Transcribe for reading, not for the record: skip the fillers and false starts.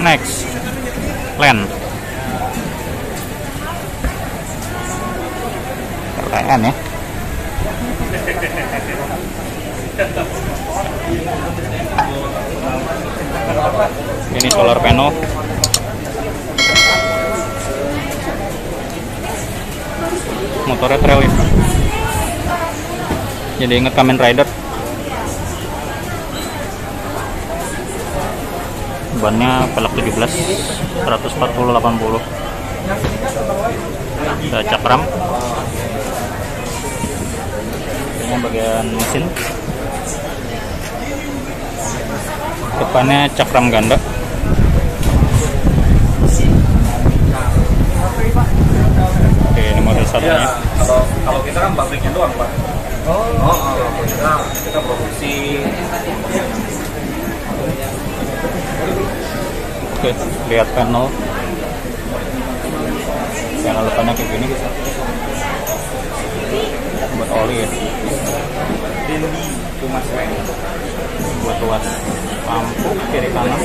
Next, LEN ya. Ini solar panel. Motornya trail ya. Jadi inget Kamen Rider. Bannya pelak 17 140/80. Ada cap ram. Ini bagian mesin. Depannya cap ram ganda. Oke, ini model satunya. Kalau kita kan pabriknya doang, Pak. Oh, kita produksi. Oke, lihat panel depannya kayak gini buat oli ya, buat tuas lampu kiri kanan.